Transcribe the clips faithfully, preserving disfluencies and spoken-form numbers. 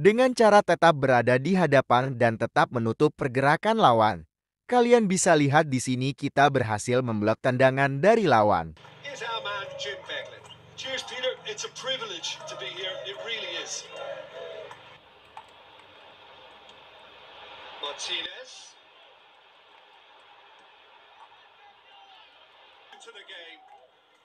Dengan cara tetap berada di hadapan dan tetap menutup pergerakan lawan. Kalian bisa lihat di sini kita berhasil memblok tendangan dari lawan. Martinez. Into the game.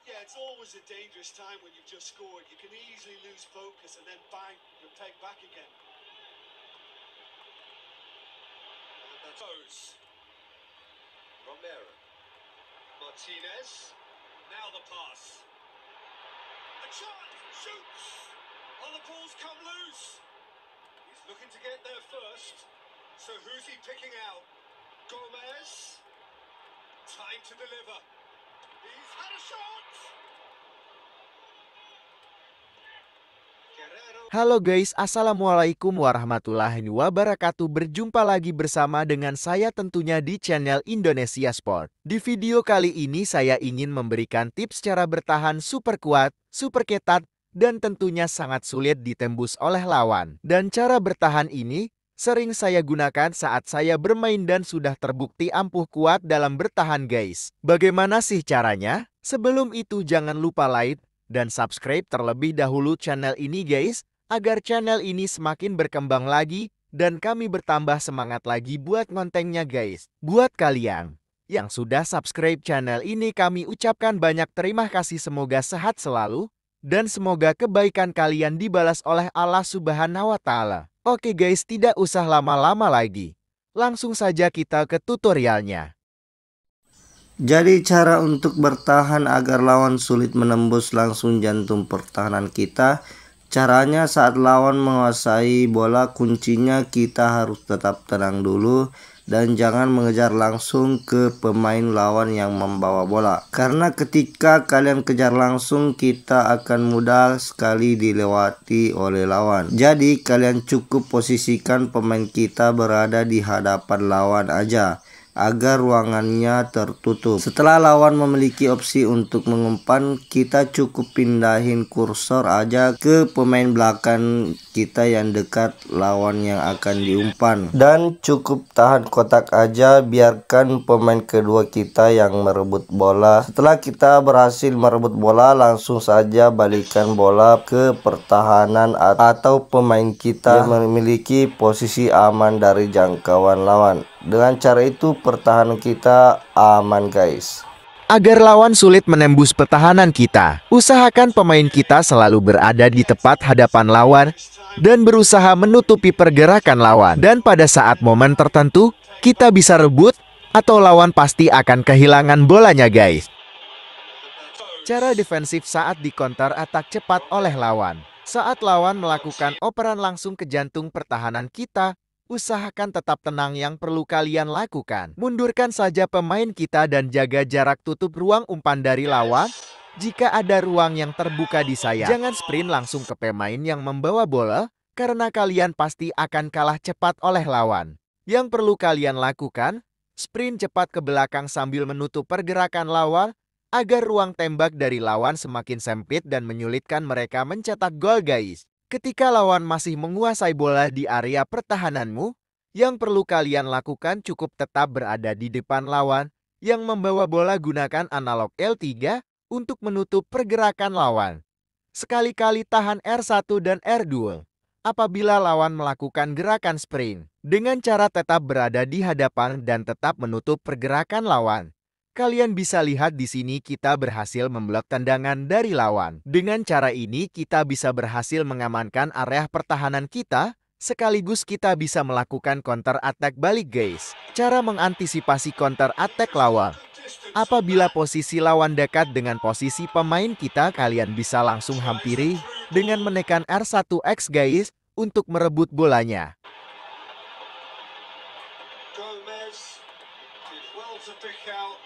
Yeah, it's always a dangerous time when you've just scored. You can easily lose focus and then bang, you're pegged back again. And that's Rose. Romero. Martinez. Now the pass. A shot. Shoots. Oh, the ball's come loose. He's looking to get there first. So who's he picking out? Gomez. Time to deliver. He's had a shot. Halo guys, assalamualaikum warahmatullahi wabarakatuh. Berjumpa lagi bersama dengan saya tentunya di channel Indonesia Sport. Di video kali ini saya ingin memberikan tips cara bertahan super kuat, super ketat, dan tentunya sangat sulit ditembus oleh lawan. Dan cara bertahan ini sering saya gunakan saat saya bermain dan sudah terbukti ampuh kuat dalam bertahan guys. Bagaimana sih caranya? Sebelum itu jangan lupa like dan subscribe terlebih dahulu channel ini guys, agar channel ini semakin berkembang lagi dan kami bertambah semangat lagi buat kontennya guys. Buat kalian yang sudah subscribe channel ini kami ucapkan banyak terima kasih, semoga sehat selalu dan semoga kebaikan kalian dibalas oleh Allah Subhanahu wa Ta'ala. Oke guys, tidak usah lama-lama lagi. Langsung saja kita ke tutorialnya. Jadi cara untuk bertahan agar lawan sulit menembus langsung jantung pertahanan kita. Caranya saat lawan menguasai bola, kuncinya kita harus tetap tenang dulu dan jangan mengejar langsung ke pemain lawan yang membawa bola. Karena ketika kalian kejar langsung kita akan mudah sekali dilewati oleh lawan. Jadi kalian cukup posisikan pemain kita berada di hadapan lawan aja agar ruangannya tertutup. Setelah lawan memiliki opsi untuk mengumpan, kita cukup pindahin kursor aja ke pemain belakang kita yang dekat lawan yang akan diumpan. Dan cukup tahan kotak aja, biarkan pemain kedua kita yang merebut bola. Setelah kita berhasil merebut bola, langsung saja balikkan bola ke pertahanan atau pemain kita yang memiliki posisi aman dari jangkauan lawan. Dengan cara itu pertahanan kita aman guys. Agar lawan sulit menembus pertahanan kita, usahakan pemain kita selalu berada di tepat hadapan lawan dan berusaha menutupi pergerakan lawan. Dan pada saat momen tertentu, kita bisa rebut atau lawan pasti akan kehilangan bolanya guys. Cara defensif saat di counter attack cepat oleh lawan. Saat lawan melakukan operan langsung ke jantung pertahanan kita, usahakan tetap tenang yang perlu kalian lakukan. Mundurkan saja pemain kita dan jaga jarak tutup ruang umpan dari lawan jika ada ruang yang terbuka di sayap. Jangan sprint langsung ke pemain yang membawa bola karena kalian pasti akan kalah cepat oleh lawan. Yang perlu kalian lakukan, sprint cepat ke belakang sambil menutup pergerakan lawan agar ruang tembak dari lawan semakin sempit dan menyulitkan mereka mencetak gol guys. Ketika lawan masih menguasai bola di area pertahananmu, yang perlu kalian lakukan cukup tetap berada di depan lawan yang membawa bola, gunakan analog L tiga untuk menutup pergerakan lawan. Sekali-kali tahan R satu dan R dua apabila lawan melakukan gerakan sprint. Dengan cara tetap berada di hadapan dan tetap menutup pergerakan lawan, kalian bisa lihat di sini kita berhasil memblok tendangan dari lawan. Dengan cara ini kita bisa berhasil mengamankan area pertahanan kita, sekaligus kita bisa melakukan counter attack balik guys. Cara mengantisipasi counter attack lawan. Apabila posisi lawan dekat dengan posisi pemain kita, kalian bisa langsung hampiri dengan menekan R satu X guys untuk merebut bolanya. Gomez did well to pick out.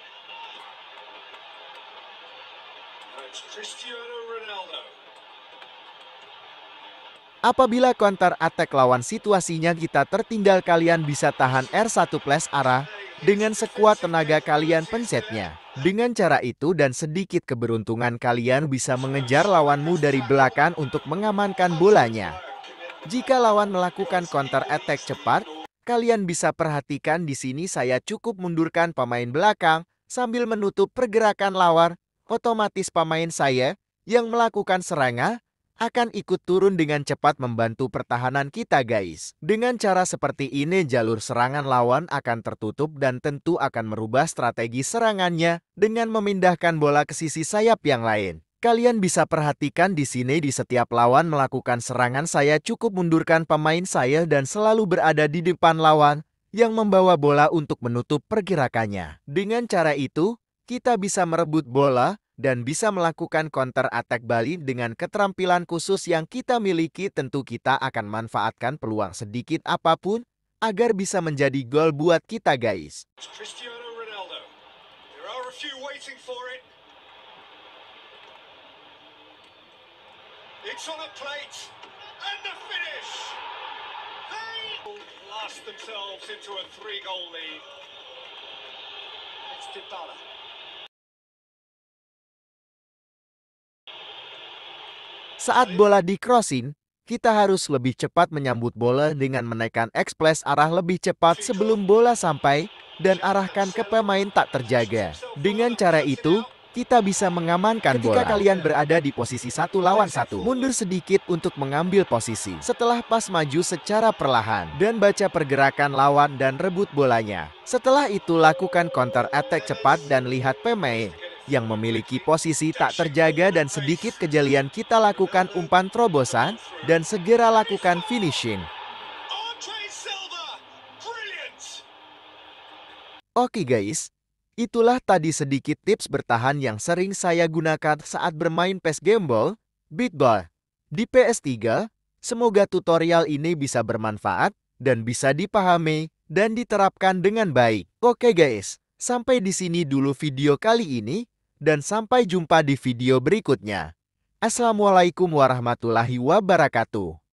Apabila counter attack lawan situasinya kita tertinggal, kalian bisa tahan R satu plus arah dengan sekuat tenaga kalian pencetnya. Dengan cara itu dan sedikit keberuntungan kalian bisa mengejar lawanmu dari belakang untuk mengamankan bolanya. Jika lawan melakukan counter attack cepat, kalian bisa perhatikan di sini saya cukup mundurkan pemain belakang sambil menutup pergerakan lawan. Otomatis pemain saya yang melakukan serangan akan ikut turun dengan cepat membantu pertahanan kita, guys. Dengan cara seperti ini jalur serangan lawan akan tertutup dan tentu akan merubah strategi serangannya dengan memindahkan bola ke sisi sayap yang lain. Kalian bisa perhatikan di sini di setiap lawan melakukan serangan saya cukup mundurkan pemain saya dan selalu berada di depan lawan yang membawa bola untuk menutup pergerakannya. Dengan cara itu, kita bisa merebut bola dan bisa melakukan counter attack balik dengan keterampilan khusus yang kita miliki. Tentu kita akan manfaatkan peluang sedikit apapun agar bisa menjadi gol buat kita, guys. It's on a plate, and the finish! They blast themselves into a three-goal lead. It's Dybala. Saat bola di-crossing, kita harus lebih cepat menyambut bola dengan menekan ekspres arah lebih cepat sebelum bola sampai dan arahkan ke pemain tak terjaga. Dengan cara itu, kita bisa mengamankan bola. Ketika kalian berada di posisi satu lawan satu, mundur sedikit untuk mengambil posisi. Setelah pas maju secara perlahan dan baca pergerakan lawan dan rebut bolanya. Setelah itu lakukan counter attack cepat dan lihat pemain yang memiliki posisi tak terjaga dan sedikit kejelian kita lakukan umpan terobosan dan segera lakukan finishing. Oke guys. Itulah tadi sedikit tips bertahan yang sering saya gunakan saat bermain P E S Gameball, Beatball, di P S tiga. Semoga tutorial ini bisa bermanfaat dan bisa dipahami dan diterapkan dengan baik. Oke guys, sampai di sini dulu video kali ini dan sampai jumpa di video berikutnya. Assalamualaikum warahmatullahi wabarakatuh.